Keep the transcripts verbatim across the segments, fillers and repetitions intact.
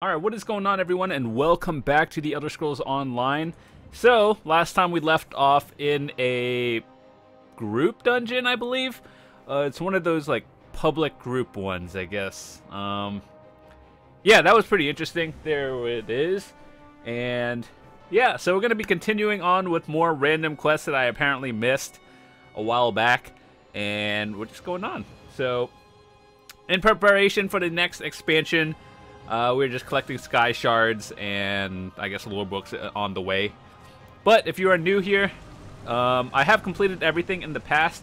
Alright, what is going on everyone, and welcome back to The Elder Scrolls Online. So, last time we left off in a group dungeon, I believe. Uh, it's one of those, like, public group ones, I guess. Um, yeah, that was pretty interesting. There it is. And, yeah, so we're going to be continuing on with more random quests that I apparently missed a while back. And we're just going on. So, in preparation for the next expansion, Uh, we we're just collecting sky shards and I guess lore books on the way. But if you are new here, um, I have completed everything in the past,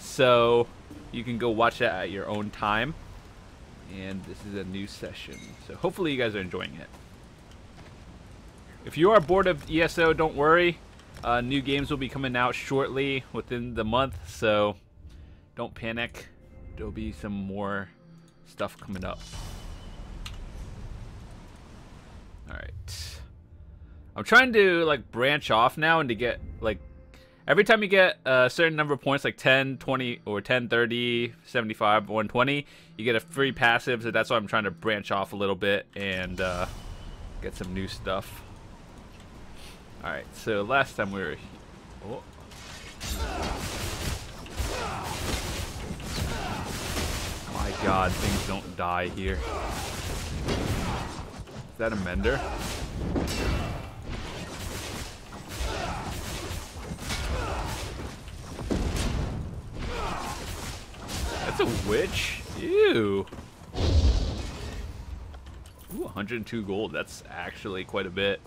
so you can go watch that at your own time. And this is a new session, so hopefully you guys are enjoying it. If you are bored of E S O, don't worry. Uh, new games will be coming out shortly within the month, so don't panic. There'll be some more stuff coming up. Alright. I'm trying to, like, branch off now and to get, like, every time you get a certain number of points, like ten, twenty, or ten, thirty, seventy-five, one twenty, you get a free passive, so that's why I'm trying to branch off a little bit and uh, get some new stuff. Alright, so last time we were... Oh. My god, things don't die here. Is that a mender? That's a witch? Ew. Ooh, one hundred two gold. That's actually quite a bit.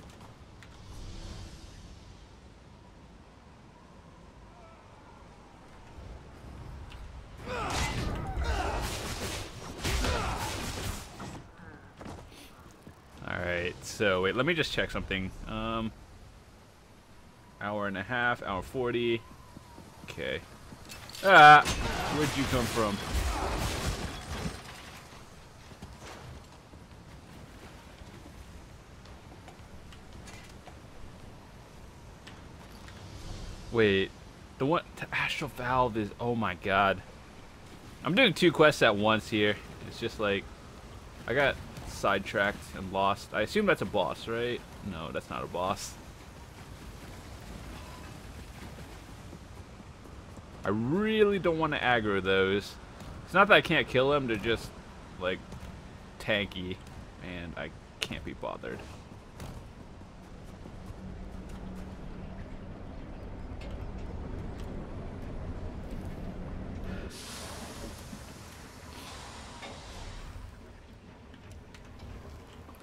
So, wait, let me just check something. Um, hour and a half, hour forty. Okay. Ah! Where'd you come from? Wait. The one... The astral valve is... Oh, my God. I'm doing two quests at once here. It's just like... I got... sidetracked and lost. I assume that's a boss, right? No, that's not a boss. I really don't want to aggro those. It's not that I can't kill them, they're just, like, tanky, and I can't be bothered.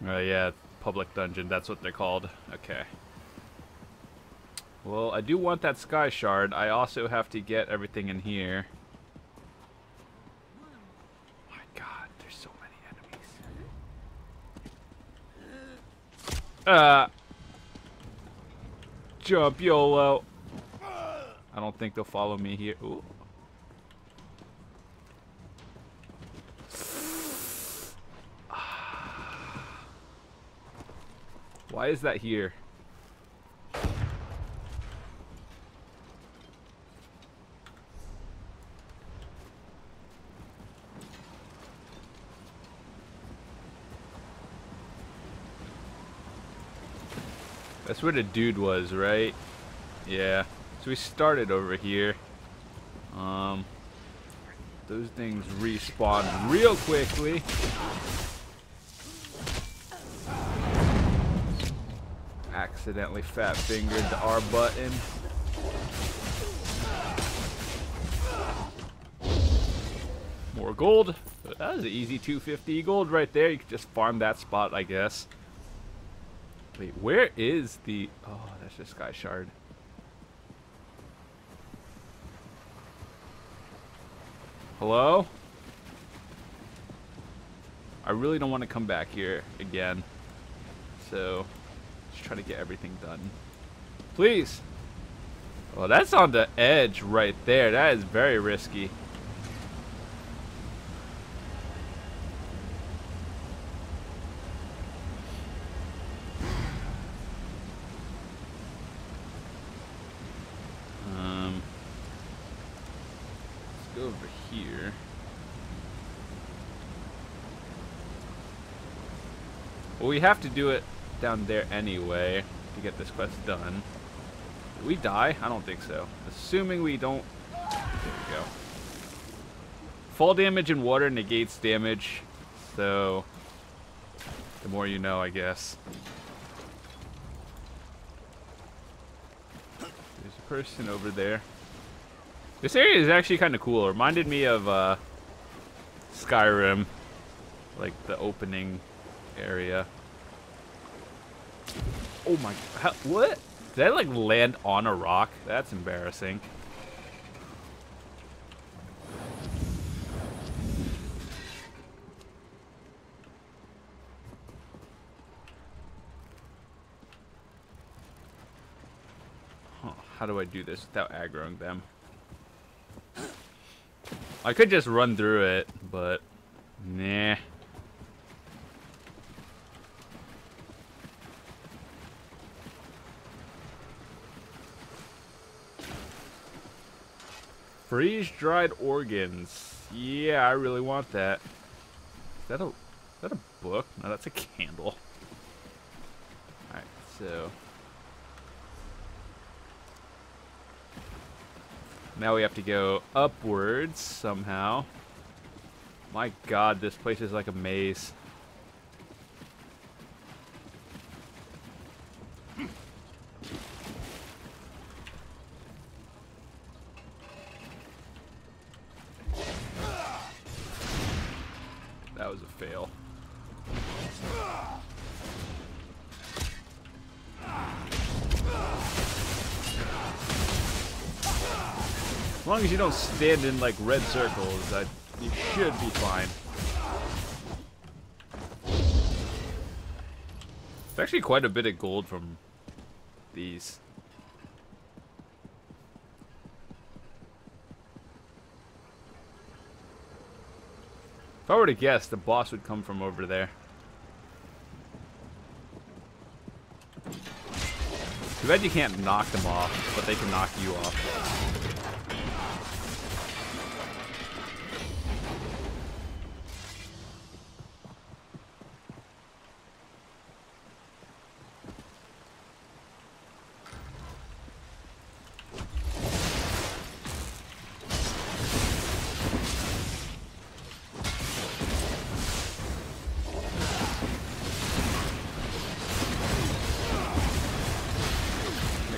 Oh, uh, yeah, public dungeon, that's what they're called. Okay. Well, I do want that sky shard. I also have to get everything in here. My god, there's so many enemies. Uh, jump, YOLO. I don't think they'll follow me here. Ooh. Why is that here? That's where the dude was, right? Yeah. So we started over here. Um, those things respawn real quickly. Accidentally fat fingered the R button. More gold. That was an easy two fifty gold right there. You could just farm that spot, I guess. Wait, where is the... Oh, that's just Sky Shard. Hello? I really don't want to come back here again. So... try to get everything done, please. Well, that's on the edge right there. That is very risky. Um, let's go over here. Well, we have to do it down there anyway to get this quest done. Did we die? I don't think so. Assuming we don't... There we go. Fall damage in water negates damage, so the more you know, I guess. There's a person over there. This area is actually kind of cool. It reminded me of uh, Skyrim, like the opening area. Oh my, how, what? Did I like land on a rock? That's embarrassing. Huh, how do I do this without aggroing them? I could just run through it, but nah. Freeze-dried organs. Yeah, I really want that. Is that a, is that a book? No, that's a candle. Alright, so... now we have to go upwards somehow. My god, this place is like a maze. That was a fail. As long as you don't stand in like red circles, I, you should be fine. It's actually quite a bit of gold from these. If I were to guess, the boss would come from over there. Too bad you can't knock them off, but they can knock you off.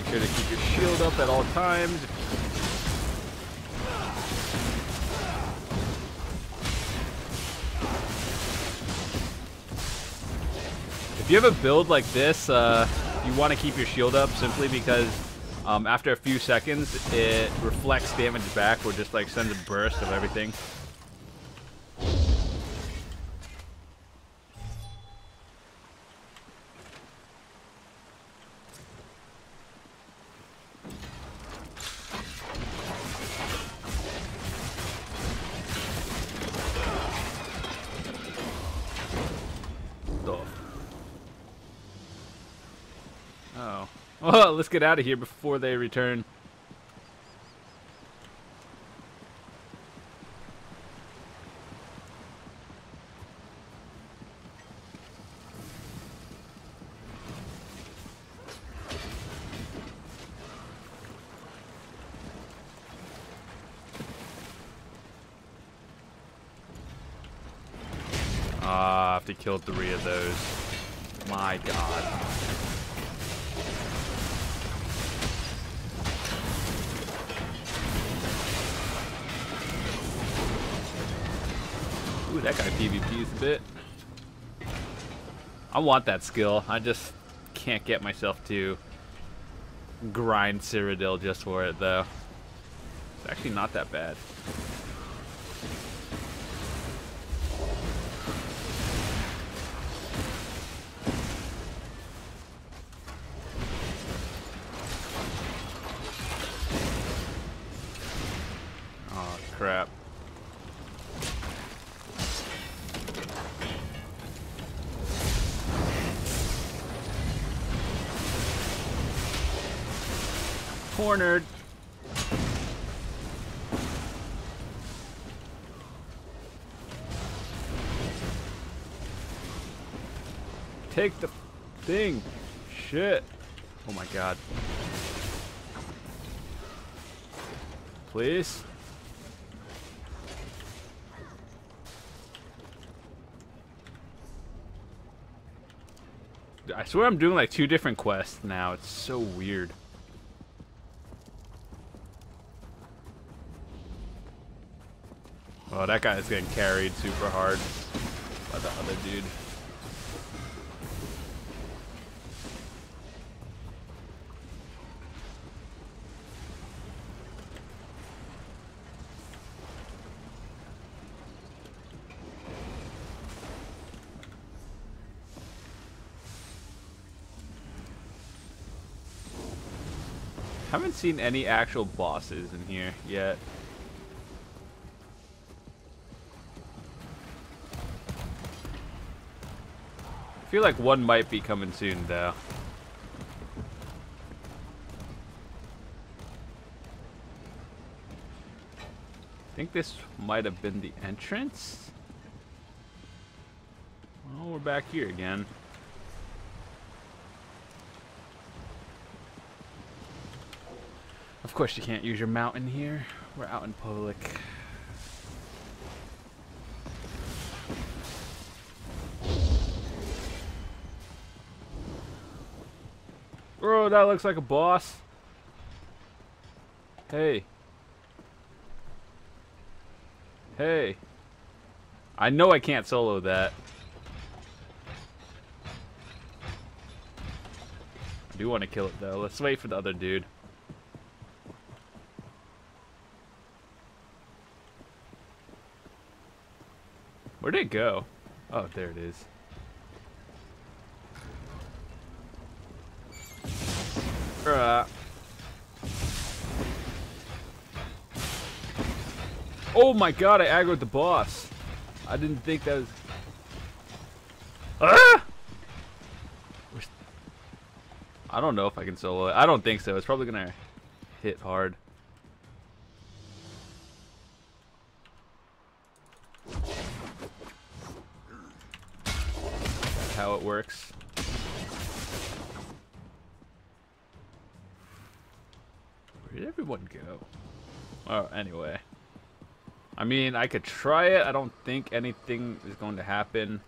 To keep your shield up at all times. If you have a build like this, uh, you want to keep your shield up simply because um, after a few seconds it reflects damage back or just like sends a burst of everything. Oh. Well, let's get out of here before they return. Ah, I have to kill three of those. My god. Ooh, that guy PvP's a bit. I want that skill. I just can't get myself to grind Cyrodiil just for it, though. It's actually not that bad. Oh, crap. Cornered. Take the thing. Shit. Oh my god. Please. I swear I'm doing like two different quests now. It's so weird. Oh, that guy is getting carried super hard by the other dude. I haven't seen any actual bosses in here yet. I feel like one might be coming soon though. I think this might have been the entrance. Well, we're back here again. Of course you can't use your mount in here. We're out in public. Bro, that looks like a boss. Hey. Hey. I know I can't solo that. I do want to kill it though. Let's wait for the other dude. Where'd it go? Oh, there it is. Uh. Oh my god, I aggroed the boss. I didn't think that was... Ah! I don't know if I can solo it. I don't think so. It's probably gonna hit hard. How it works. Where did everyone go? Oh, anyway. I mean, I could try it. I don't think anything is going to happen.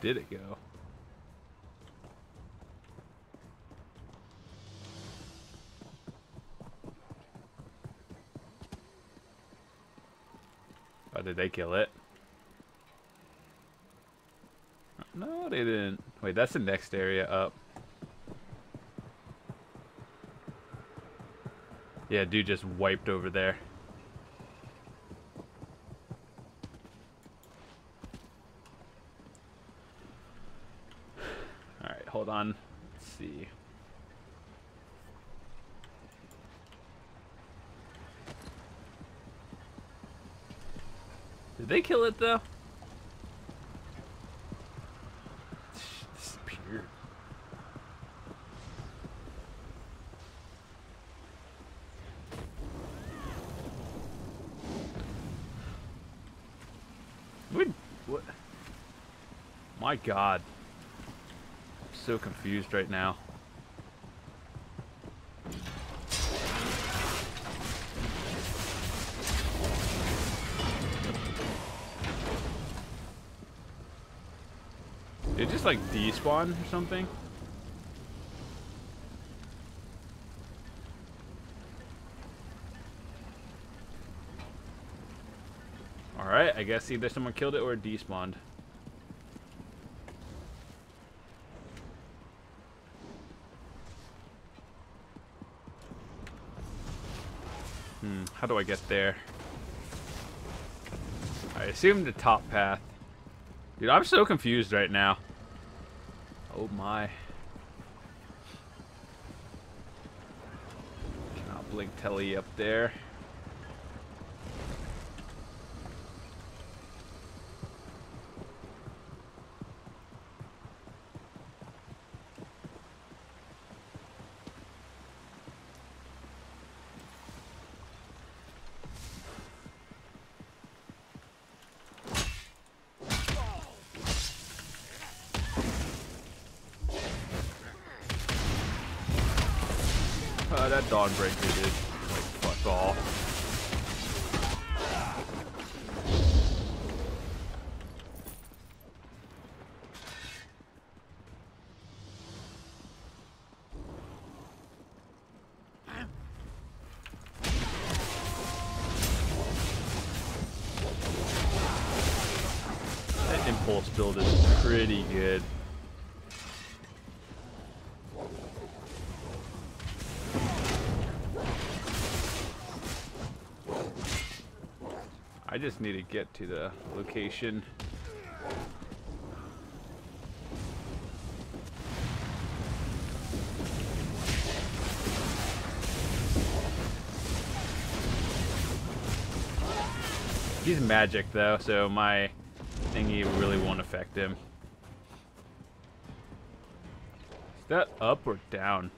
Did it go? Oh, did they kill it? No, they didn't. Wait, that's the next area up. Yeah, dude just wiped over there. Hold on, let's see. Did they kill it though? It disappeared. What? What? My God. So confused right now. Did it just like despawn or something? Alright, I guess either someone killed it or it despawned. Hmm, how do I get there? I assume the top path. Dude, I'm so confused right now. Oh my. Cannot blink telly up there. Uh, that Dawnbreaker did, like, fuck all. That impulse build is pretty good. I just need to get to the location. He's magic though, so my thingy really won't affect him. Is that up or down?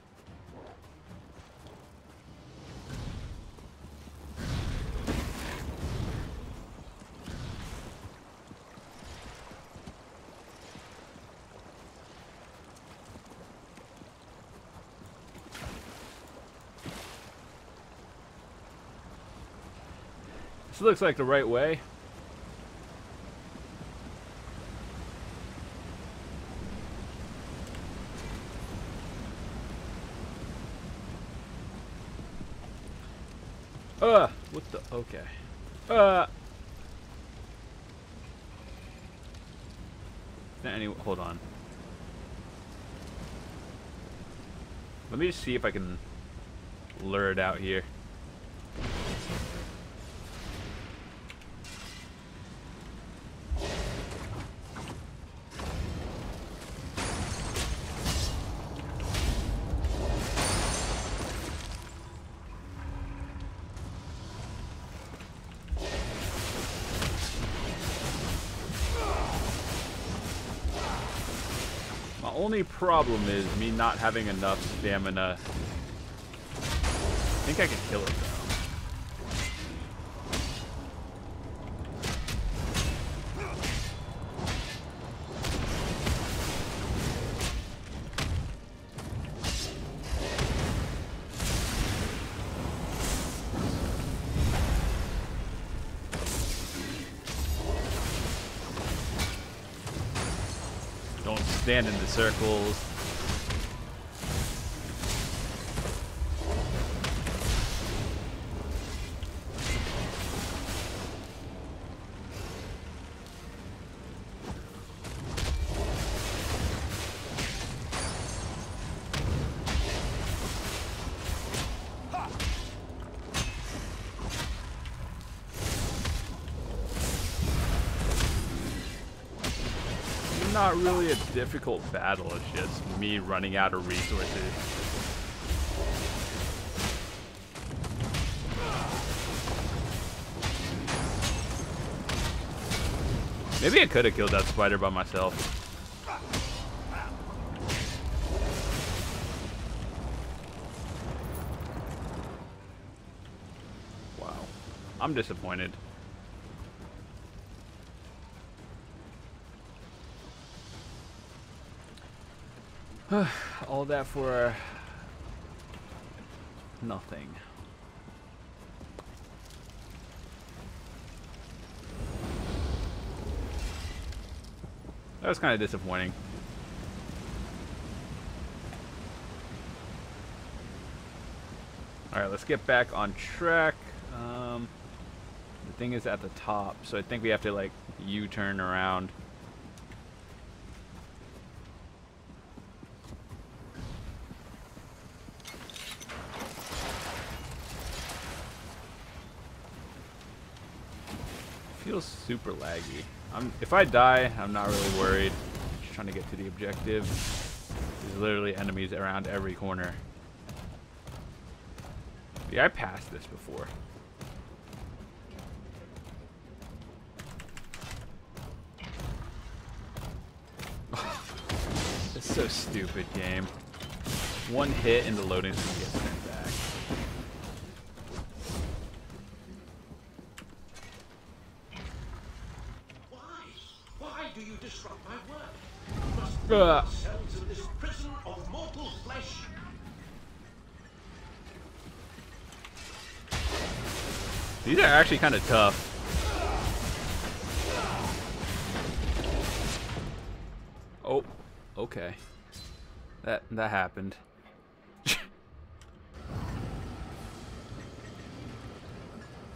This looks like the right way. Uh, what the, okay. Uh. Any, hold on. Let me just see if I can lure it out here. Only problem is me not having enough stamina. I think I can kill it though. Don't stand in the circles. Not really a difficult battle, it's just me running out of resources. Maybe I could have killed that spider by myself. Wow. I'm disappointed. All that for nothing. That was kind of disappointing. All right, let's get back on track. Um, the thing is at the top, so I think we have to like U-turn around. Feels super laggy. I'm, if I die, I'm not really worried. I'm just trying to get to the objective. There's literally enemies around every corner. Yeah, I passed this before. It's so stupid, game. One hit in the loading screen gets sent back. Ugh. These are actually kind of tough. Oh, okay. That that happened.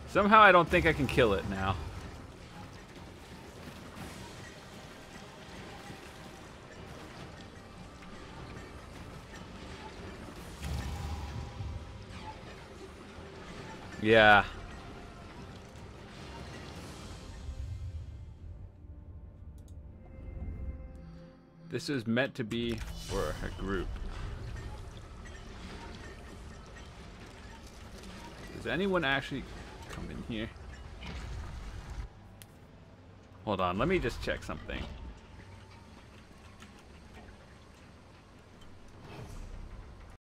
Somehow I don't think I can kill it now. Yeah. This is meant to be for a group. Does anyone actually come in here? Hold on, let me just check something.